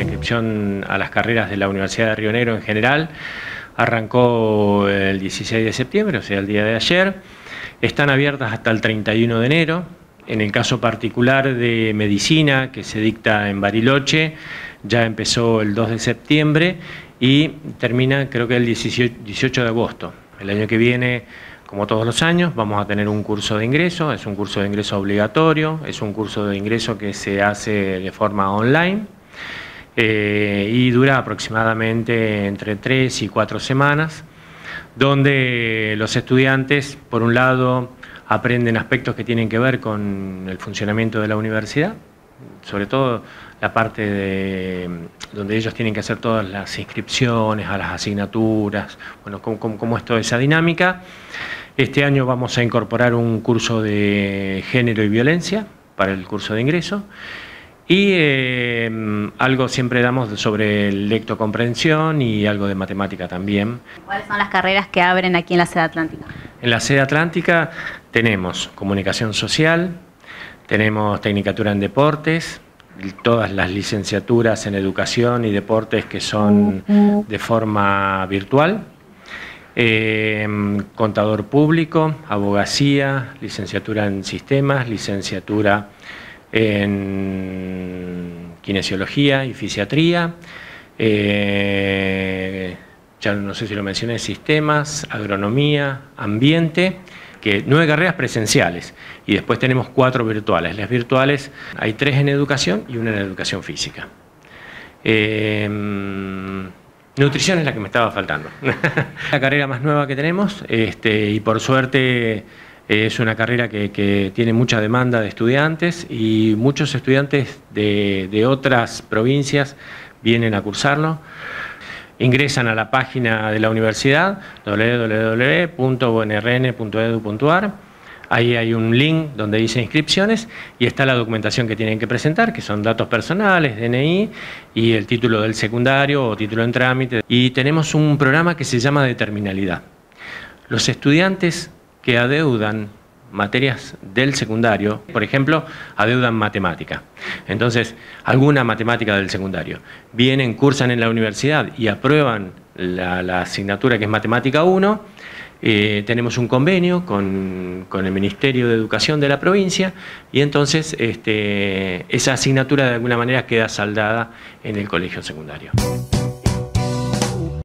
la inscripción a las carreras de la Universidad de Río Negro en general arrancó el 16 de septiembre, o sea, el día de ayer. Están abiertas hasta el 31 de enero. En el caso particular de medicina, que se dicta en Bariloche, ya empezó el 2 de septiembre y termina creo que el 18 de agosto. El año que viene, como todos los años, vamos a tener un curso de ingreso, es un curso de ingreso obligatorio, es un curso de ingreso que se hace de forma online y dura aproximadamente entre 3 y 4 semanas, donde los estudiantes, por un lado, aprenden aspectos que tienen que ver con el funcionamiento de la universidad, sobre todo la parte de donde ellos tienen que hacer todas las inscripciones a las asignaturas, bueno, cómo es toda esa dinámica. Este año vamos a incorporar un curso de género y violencia para el curso de ingreso y algo siempre damos sobre lectocomprensión y algo de matemática también. ¿Cuáles son las carreras que abren aquí en la sede atlántica? En la sede atlántica tenemos comunicación social, tenemos tecnicatura en deportes, todas las licenciaturas en educación y deportes que son de forma virtual, contador público, abogacía, licenciatura en sistemas, licenciatura en kinesiología y fisiatría, ya no sé si lo mencioné, sistemas, agronomía, ambiente, que 9 carreras presenciales y después tenemos 4 virtuales. Las virtuales hay 3 en educación y 1 en educación física. Nutrición es la que me estaba faltando. La carrera más nueva que tenemos y por suerte es una carrera que tiene mucha demanda de estudiantes y muchos estudiantes de otras provincias vienen a cursarlo. Ingresan a la página de la universidad, www.unrn.edu.ar. Ahí hay un link donde dice inscripciones y está la documentación que tienen que presentar, que son datos personales, DNI y el título del secundario o título en trámite. Y tenemos un programa que se llama de terminalidad. Los estudiantes que adeudan materias del secundario, por ejemplo, adeudan matemática. Entonces, alguna matemática del secundario. Vienen, cursan en la universidad y aprueban la asignatura que es Matemática 1. Tenemos un convenio con el Ministerio de Educación de la provincia y entonces esa asignatura de alguna manera queda saldada en el colegio secundario.